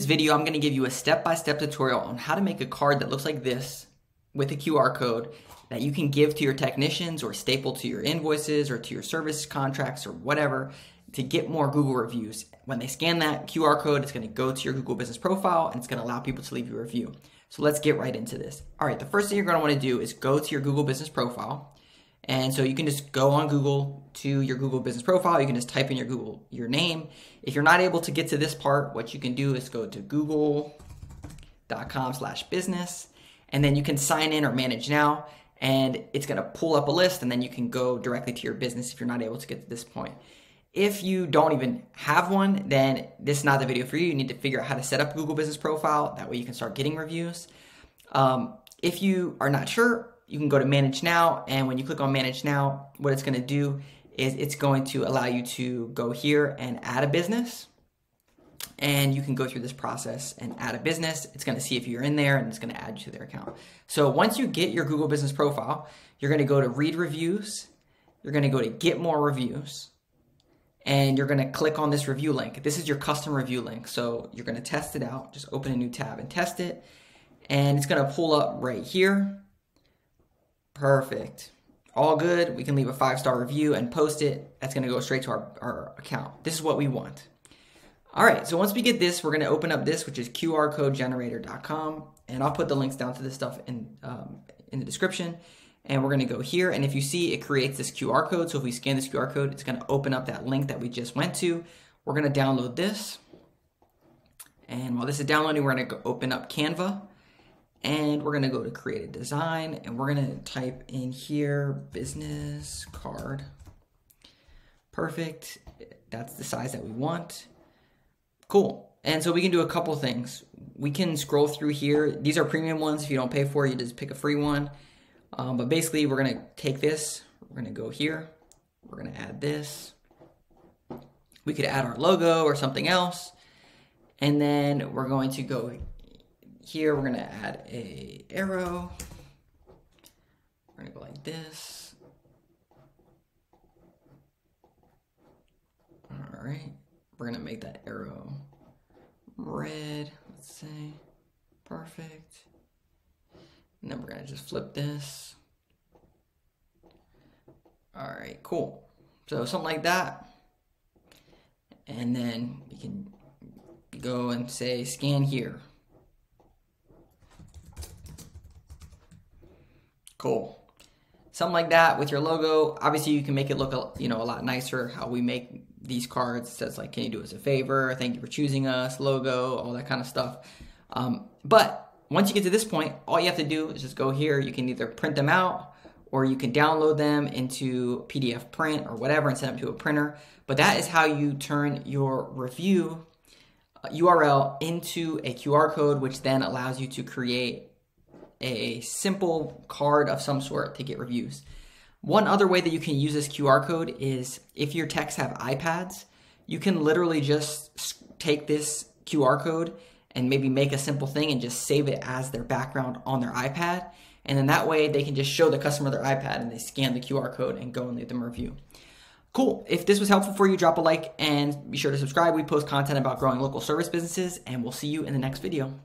this video, I'm going to give you a step-by-step tutorial on how to make a card that looks like this with a QR code that you can give to your technicians or staple to your invoices or to your service contracts or whatever to get more Google reviews. When they scan that QR code, it's going to go to your Google Business Profile and it's going to allow people to leave you a review. So let's get right into this. All right, the first thing you're going to want to do is go to your Google Business Profile. And so you can just go on Google to your Google Business Profile. You can just type in your name. If you're not able to get to this part, what you can do is go to google.com/business, and then you can sign in or manage now, and it's going to pull up a list, and then you can go directly to your business if you're not able to get to this point. If you don't even have one, then this is not the video for you. You need to figure out how to set up a Google Business Profile. That way you can start getting reviews. If you are not sure, you can go to Manage Now, and when you click on Manage Now, what it's going to do is it's going to allow you to go here and add a business, and you can go through this process and add a business. It's going to see if you're in there, and it's going to add you to their account. So once you get your Google Business Profile, you're going to go to Read Reviews, you're going to go to Get More Reviews, and you're going to click on this review link. This is your custom review link, so you're going to test it out. Just open a new tab and test it, and it's going to pull up right here. Perfect. All good. We can leave a 5-star review and post it. That's going to go straight to our account. This is what we want. All right. So once we get this, we're going to open up this, which is qr-code-generator.com. And I'll put the links down to this stuff in the description. And we're going to go here. And if you see, it creates this QR code. So if we scan this QR code, it's going to open up that link that we just went to. We're going to download this. And while this is downloading, we're going to open up Canva. And we're going to go to create a design, and we're going to type in here business card. Perfect. That's the size that we want. Cool. And so we can do a couple things. We can scroll through here. These are premium ones. If you don't pay for it, you just pick a free one. But basically, we're going to take this. We're going to go here. We're going to add this. We could add our logo or something else. And then we're going to go here, we're going to add a arrow. We're going to go like this. All right. We're going to make that arrow red, let's say. Perfect. And then we're going to just flip this. All right, cool. So something like that. And then you can go and say scan here. Cool. Something like that with your logo. Obviously, you can make it look, you know, a lot nicer. How we make these cards, it says like, can you do us a favor? Thank you for choosing us, logo, all that kind of stuff. But once you get to this point, all you have to do is just go here. You can either print them out or you can download them into PDF print or whatever and send them to a printer. But that is how you turn your review URL into a QR code, which then allows you to create a simple card of some sort to get reviews. One other way that you can use this QR code is if your techs have iPads, you can literally just take this QR code and maybe make a simple thing and just save it as their background on their iPad. And then that way they can just show the customer their iPad and they scan the QR code and go and leave them a review. Cool. If this was helpful for you, drop a like and be sure to subscribe. We post content about growing local service businesses, and we'll see you in the next video.